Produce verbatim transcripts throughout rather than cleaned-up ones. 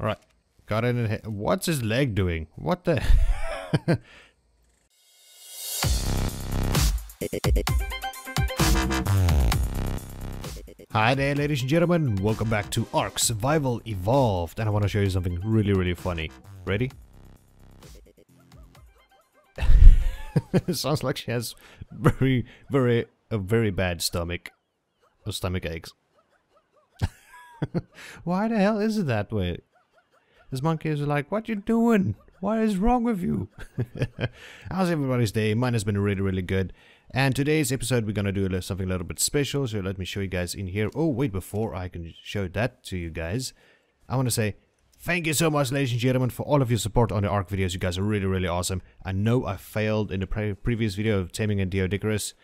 Alright. Got it in here. What's his leg doing? What the? Hi there, ladies and gentlemen. Welcome back to Ark: Survival Evolved. And I want to show you something really, really funny. Ready? Sounds like she has very, very, a very bad stomach. Or stomach aches. Why the hell is it that way? This monkey is like, what you doing? What is wrong with you? How's everybody's day? Mine has been really, really good. And today's episode, we're going to do something a little bit special. So let me show you guys in here. Oh, wait, before I can show that to you guys, I want to say thank you so much, ladies and gentlemen, for all of your support on the Ark videos. You guys are really, really awesome. I know I failed in the pre previous video of Taming a Deodicurus,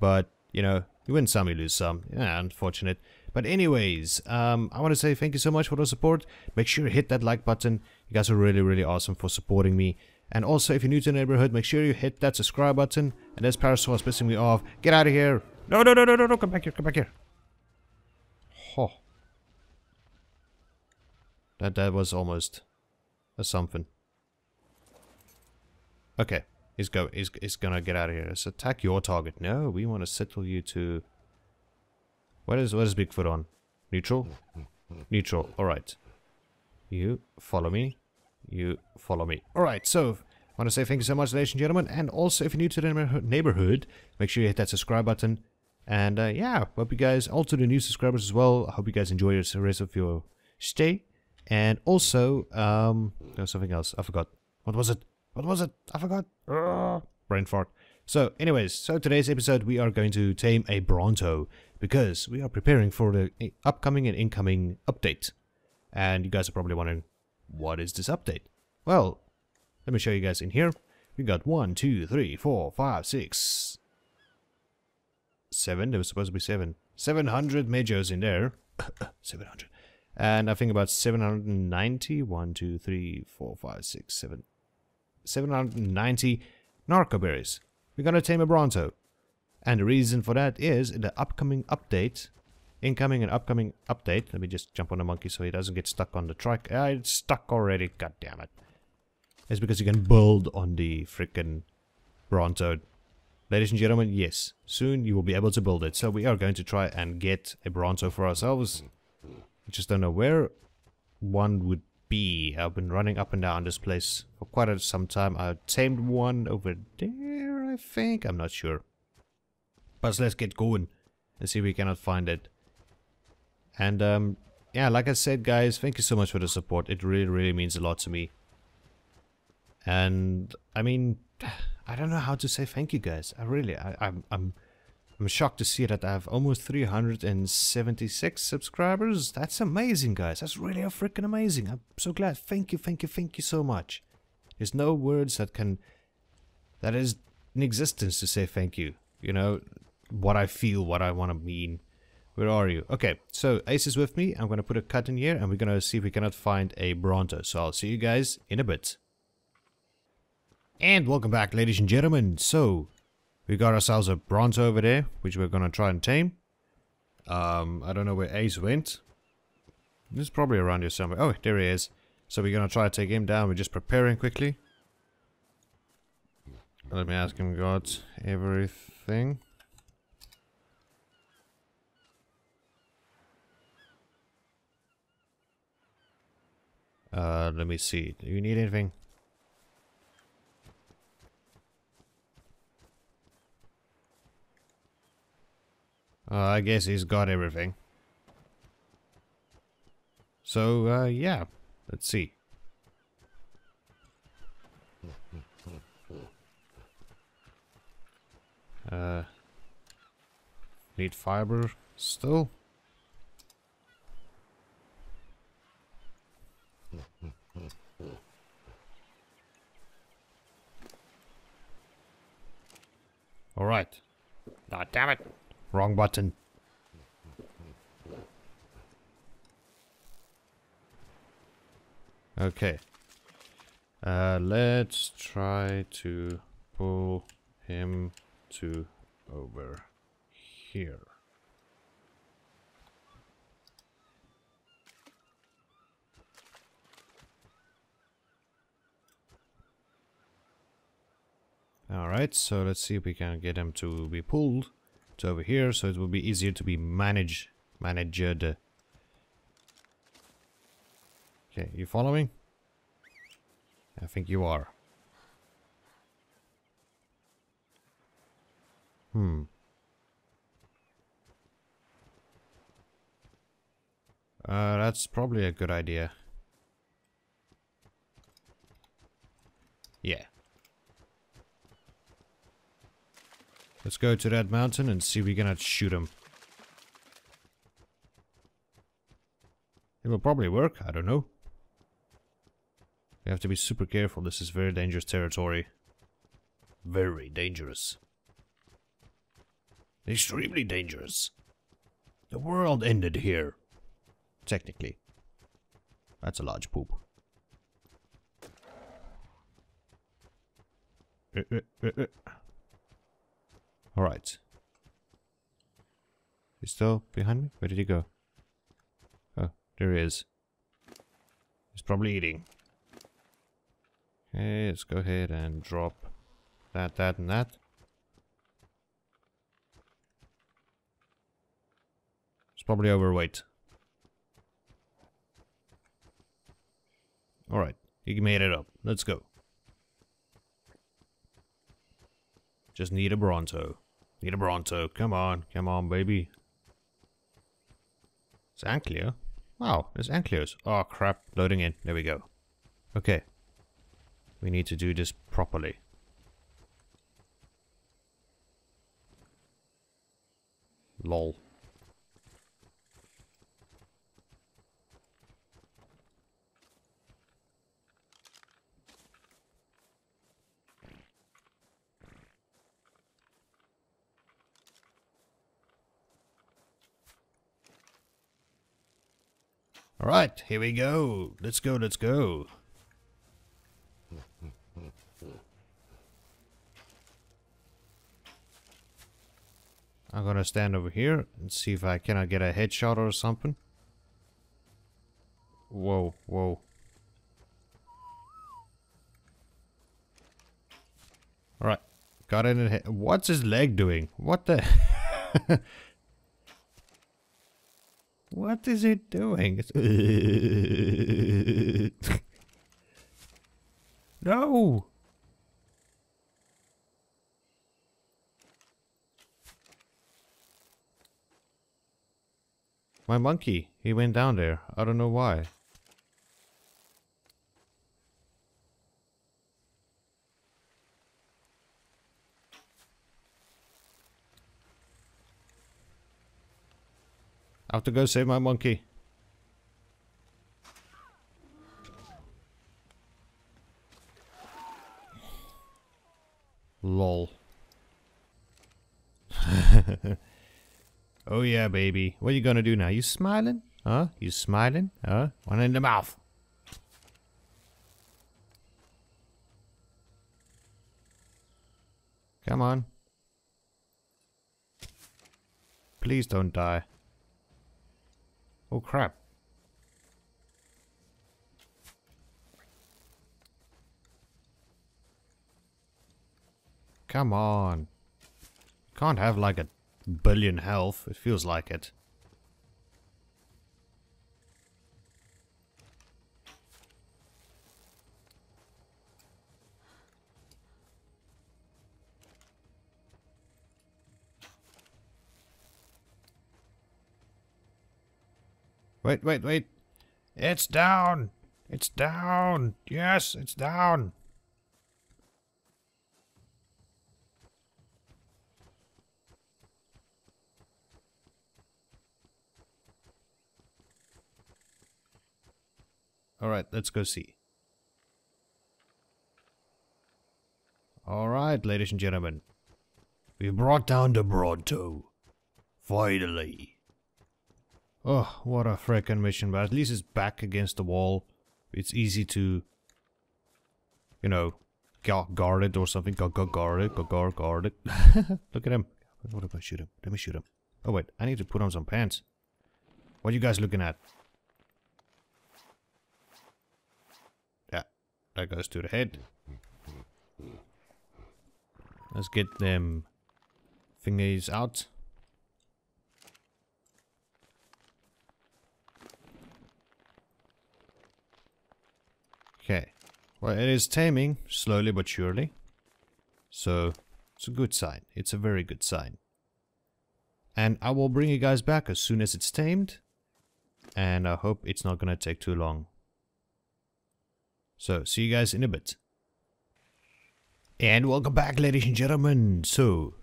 but, you know, you win some, you lose some. Yeah, unfortunate. But anyways, um, I want to say thank you so much for the support. Make sure you hit that like button. You guys are really, really awesome for supporting me. And also, if you're new to the neighborhood, make sure you hit that subscribe button. And this parasaur is pissing me off. Get out of here. No, no, no, no, no, no. Come back here. Come back here. Oh. That, that was almost a something. Okay. He's, go, he's, he's gonna get out of here. Let's attack your target. No, we want to settle you to... What is, what is Bigfoot on? Neutral? Neutral, alright. You follow me. You follow me. Alright, so I want to say thank you so much, ladies and gentlemen. And also, if you're new to the neighborhood, make sure you hit that subscribe button. And uh, yeah, hope you guys, also the new subscribers as well, I hope you guys enjoy the rest of your stay. And also, um, there was something else, I forgot. What was it? What was it? I forgot. Uh, brain fart. So anyways, so today's episode we are going to tame a Bronto because we are preparing for the upcoming and incoming update. And you guys are probably wondering, what is this update? Well, let me show you guys in here. We got one, two, three, four, five, six, seven. There was supposed to be seven. seven hundred majors in there. seven hundred. And I think about seven hundred ninety. One, two, three, four, five, six, seven. seven hundred ninety Narco Berries. We're gonna tame a Bronto. And the reason for that is in the upcoming update. Incoming and upcoming update. Let me just jump on the monkey so he doesn't get stuck on the trike. Ah, it's stuck already, god damn it. It's because you can build on the freaking Bronto. Ladies and gentlemen, yes. Soon you will be able to build it. So we are going to try and get a Bronto for ourselves. I just don't know where one would be. I've been running up and down this place for quite a, some time. I tamed one over there, I think. I'm not sure. But let's get going and see if we cannot find it. And um, yeah, like I said, guys, thank you so much for the support. It really, really means a lot to me. And I mean, I don't know how to say thank you, guys. I really, I, I'm, I'm, I'm shocked to see that I have almost three hundred seventy-six subscribers. That's amazing, guys. That's really freaking amazing. I'm so glad. Thank you, thank you, thank you so much. There's no words that can... That is in existence to say thank you. You know, what I feel, what I want to mean. Where are you? Okay, so Ace is with me. I'm going to put a cut in here and we're going to see if we cannot find a Bronto. So I'll see you guys in a bit. And welcome back, ladies and gentlemen. So... We got ourselves a Bronto over there, which we're gonna try and tame. Um, I don't know where Ace went. He's probably around here somewhere. Oh, there he is. So we're gonna try to take him down. We're just preparing quickly. Let me ask him, got everything. Uh, let me see. Do you need anything? Uh, I guess he's got everything. So, uh, yeah. Let's see. Uh, need fiber still? Alright. God damn it. Wrong button. Okay. Uh, let's try to pull him to over here. Alright, so let's see if we can get them to be pulled to over here, so it will be easier to be managed. Managed. Okay, you following? I think you are. Hmm. Uh, that's probably a good idea. Yeah. Let's go to that mountain and see if we can shoot him. It will probably work, I don't know. We have to be super careful, this is very dangerous territory. Very dangerous. Extremely dangerous. The world ended here. Technically. That's a large poop. Uh, uh, uh, uh. Alright. He's still behind me? Where did he go? Oh, there he is. He's probably eating. Okay, let's go ahead and drop that, that, and that. He's probably overweight. Alright, he made it up. Let's go. Just need a Bronto. Need a Bronto. Come on. Come on, baby. It's Ankylo. Wow, it's Ankylos. Oh, crap. Loading in. There we go. Okay. We need to do this properly. Lol. Alright, here we go. Let's go, let's go. I'm gonna stand over here and see if I cannot get a headshot or something. Whoa, whoa. Alright, got in it. What's his leg doing? What the... What is it doing? No! My monkey, he went down there. I don't know why. I have to go save my monkey. Lol. Oh yeah, baby. What are you gonna do now? You smiling? Huh? You smiling? Huh? One in the mouth. Come on. Please don't die. Oh crap. Come on. Can't have like a billion health, it feels like it. Wait, wait, wait. It's down. It's down. Yes, it's down. All right, let's go see. All right, ladies and gentlemen. We brought down the Bronto. Finally. Oh, what a frickin' mission, but at least it's back against the wall. It's easy to, you know, guard it or something. Guard it, guard it, guard it. Look at him. What if I shoot him? Let me shoot him. Oh, wait, I need to put on some pants. What are you guys looking at? Yeah, that goes to the head. Let's get them thingies out. Okay. Well, it is taming slowly but surely. So it's a good sign. It's a very good sign. And I will bring you guys back as soon as it's tamed. And I hope it's not going to take too long. So, see you guys in a bit. And welcome back, ladies and gentlemen. So,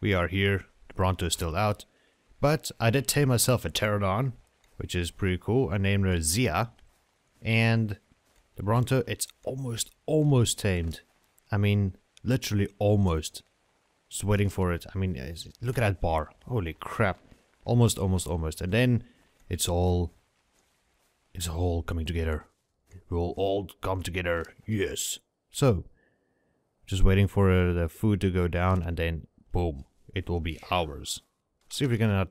we are here. The Bronto is still out. But I did tame myself a Pterodon, which is pretty cool. I named her Zia. And the Bronto, it's almost, almost tamed. I mean, literally almost. Just waiting for it. I mean, look at that bar. Holy crap. Almost, almost, almost. And then it's all... It's all coming together. We'll all come together. Yes. So, just waiting for uh, the food to go down, and then boom, it will be ours. See if we can. Uh...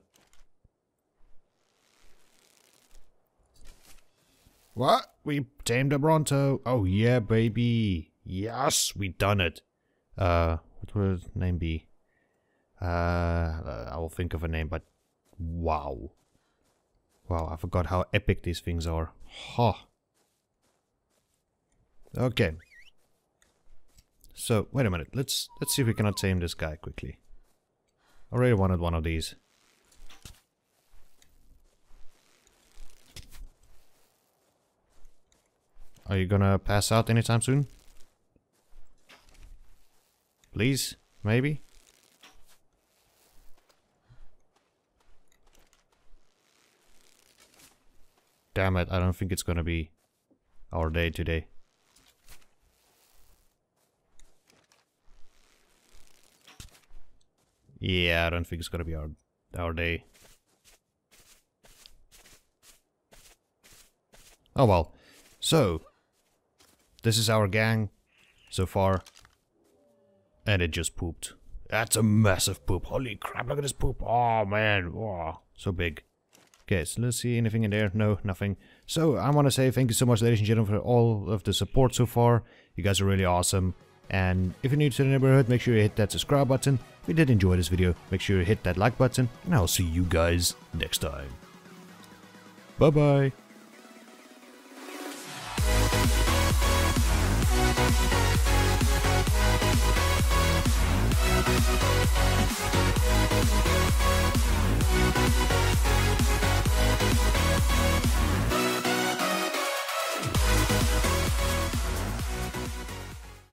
What? We tamed a Bronto. Oh yeah, baby. Yes, we done it. Uh, what will the name be? Uh, I will think of a name. But wow, wow, I forgot how epic these things are. Ha. Okay, so wait a minute, let's let's see if we cannot tame this guy quickly. I already wanted one of these. Are you gonna pass out anytime soon? Please, maybe? Damn it, I don't think it's gonna be our day today. Yeah, I don't think it's gonna be our our day. Oh well. So, this is our gang so far. And it just pooped. That's a massive poop. Holy crap, look at this poop. Oh man, oh, so big. Okay, so let's see anything in there. No, nothing. So, I want to say thank you so much, ladies and gentlemen, for all of the support so far. You guys are really awesome. And if you're new to the neighborhood, make sure you hit that subscribe button. If you did enjoy this video, make sure you hit that like button, and I'll see you guys next time. Bye bye.